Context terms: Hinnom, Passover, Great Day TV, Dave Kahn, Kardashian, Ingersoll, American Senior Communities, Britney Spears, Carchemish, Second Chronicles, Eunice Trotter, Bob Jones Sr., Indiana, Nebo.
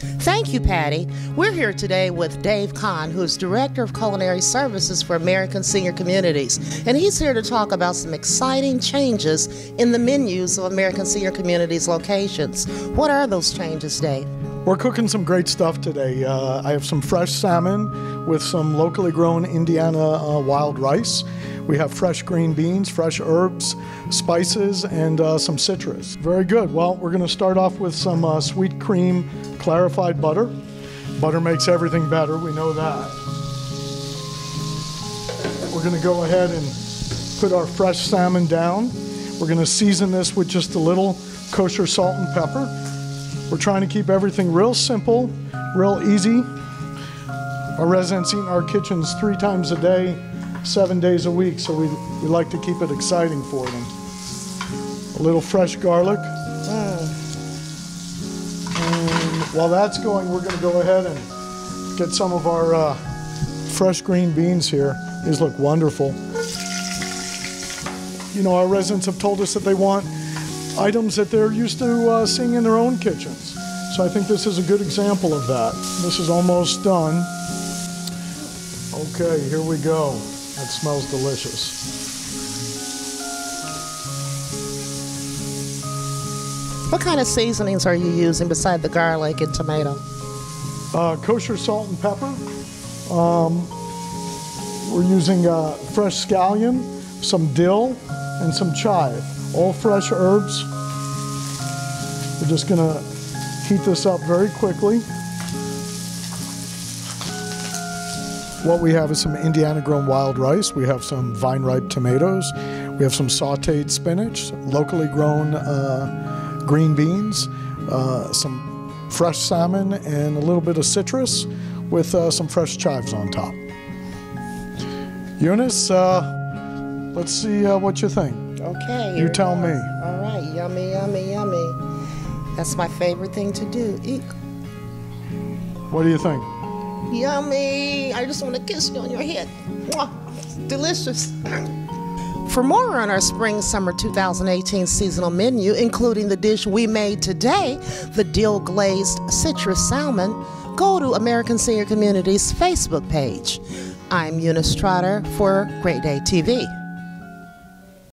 Thank you, Patty. We're here today with Dave Kahn, who is Director of Culinary Services for American Senior Communities, and he's here to talk about some exciting changes in the menus of American Senior Communities locations. What are those changes, Dave? We're cooking some great stuff today. I have some fresh salmon with some locally grown Indiana wild rice. We have fresh green beans, fresh herbs, spices, and some citrus. Very good. Well, we're going to start off with some sweet cream clarified butter. Butter makes everything better, we know that. We're going to go ahead and put our fresh salmon down. We're going to season this with just a little kosher salt and pepper. We're trying to keep everything real simple, real easy. Our residents eat in our kitchens 3 times a day, 7 days a week, so we like to keep it exciting for them. A little fresh garlic. And while that's going, we're gonna go ahead and get some of our fresh green beans here. These look wonderful. You know, our residents have told us that they want items that they're used to seeing in their own kitchens. So I think this is a good example of that. This is almost done. Okay, here we go. That smells delicious. What kind of seasonings are you using beside the garlic and tomato? Kosher salt and pepper. We're using fresh scallion, some dill, and some chive. All fresh herbs. We're just gonna heat this up very quickly. What we have is some Indiana grown wild rice. We have some vine ripe tomatoes. We have some sauteed spinach, locally grown green beans, some fresh salmon, and a little bit of citrus with some fresh chives on top. Eunice, let's see what you think. Okay. You tell me. All right. Yummy, yummy, yummy. That's my favorite thing to do. Eat. What do you think? Yummy. I just want to kiss you on your head. Delicious. For more on our Spring-Summer 2018 seasonal menu, including the dish we made today, the dill glazed citrus salmon, go to American Senior Communities' Facebook page. I'm Eunice Trotter for Great Day TV.